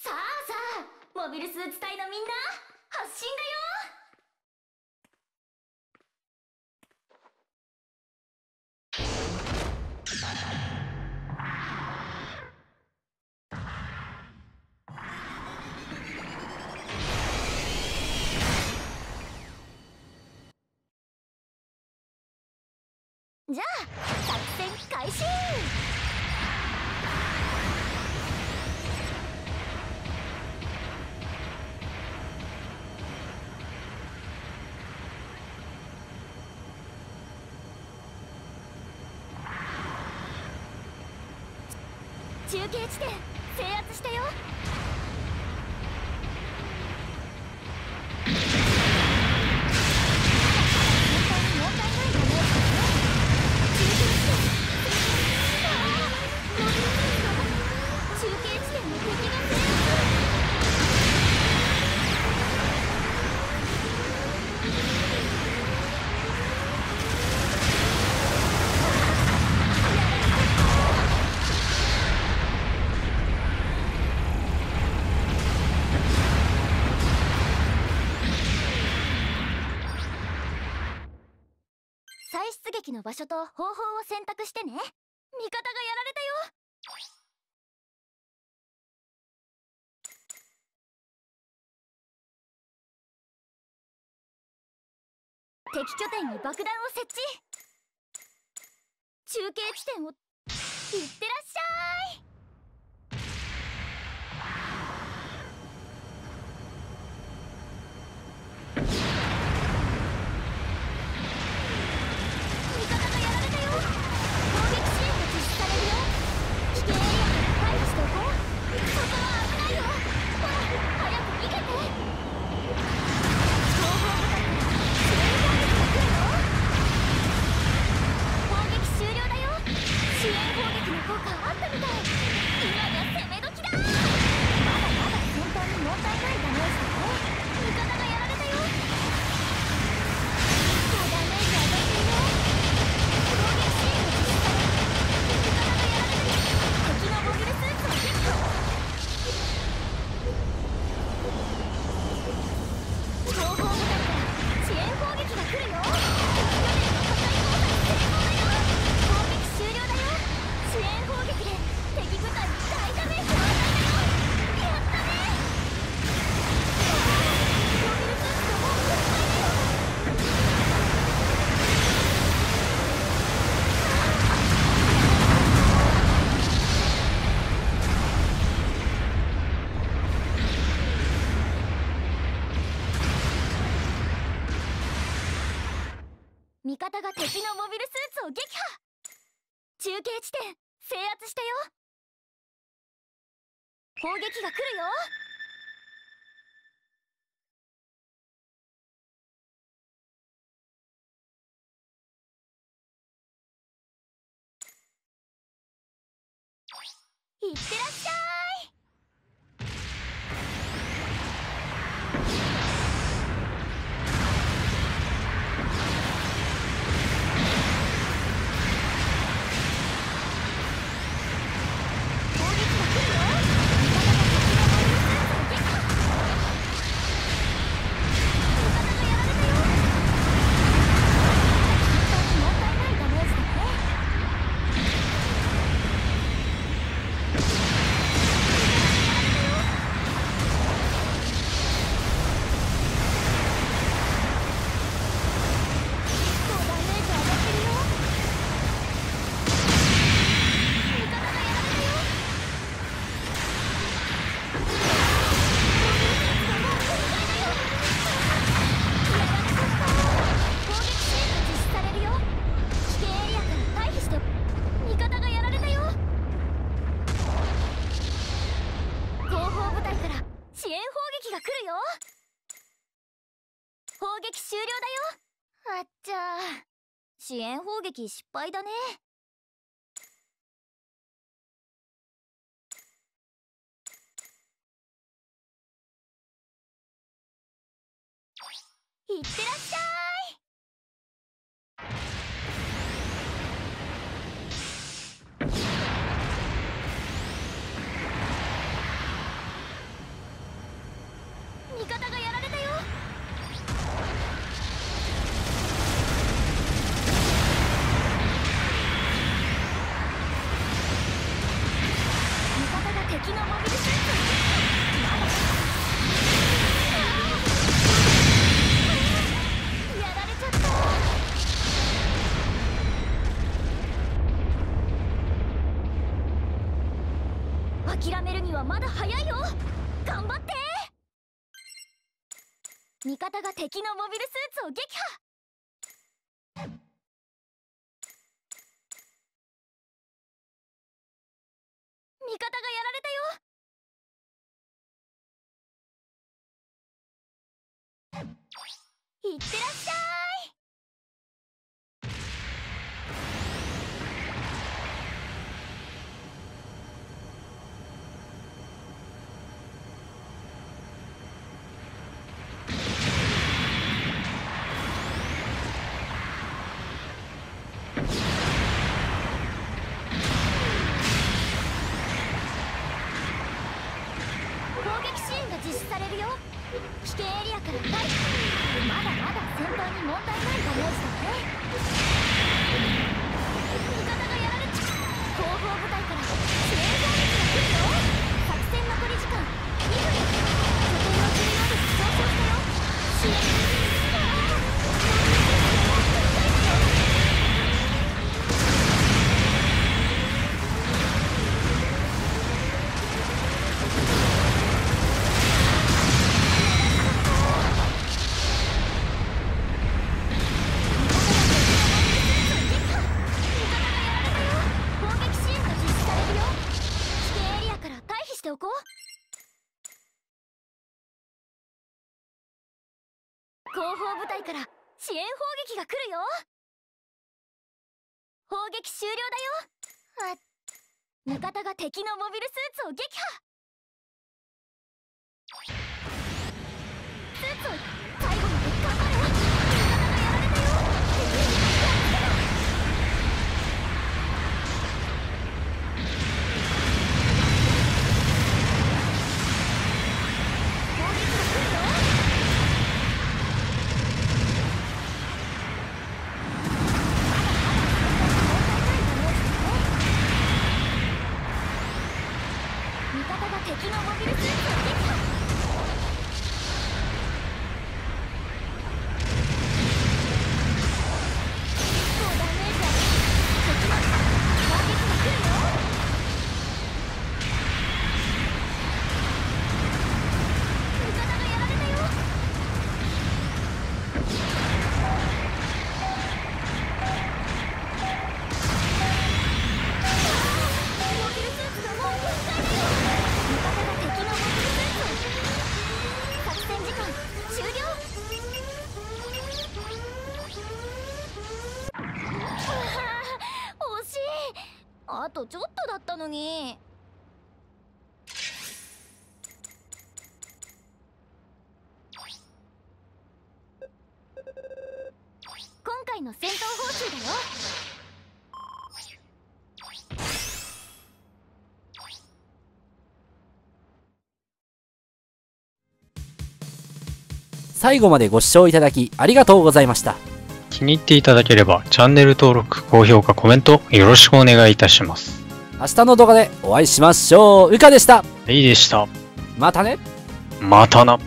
さあさあ、モビルスーツ隊のみんな発進だよ。じゃあ作戦開始。中継地点制圧したよ。の場所と方法を選択してね。味方がやられたよ。敵拠点に爆弾を設置。中継地点をいってらっしゃい。味方が敵のモビルスーツを撃破。中継地点制圧したよ。砲撃が来るよ。いってらっしゃい。終了だよ。あっちゃ、支援砲撃失敗だね。いってらっしゃい。諦めるにはまだ早いよ。頑張って。味方が敵のモビルスーツを撃破。味方がやられたよ。いってらっしゃい。攻撃支援が実施されるよ。危険エリアから回避。まだまだ先端に問題ないダメージだね。味方がやられちゃう。後方部隊から支援攻撃が来るよ。作戦残り時間2分。拠点の重要力上昇したよ。支援後方部隊から支援砲撃が来るよ。砲撃終了だよ。味方が敵のモビルスーツを撃破。スーツを最後まで頑張る。味方がやられたよ。攻撃が来るよ。敵のモビルスーツを撃破。結構ダメージだ。敵の攻撃が来るよ。味方がやられたよ。モビルスーツがもう分解だよ。終了。惜しい。あとちょっとだったのに。今回の戦闘報酬だよ。最後までご視聴いただきありがとうございました。気に入っていただければチャンネル登録、高評価、コメントよろしくお願いいたします。明日の動画でお会いしましょう。うかでした。レイでした。またね。またな。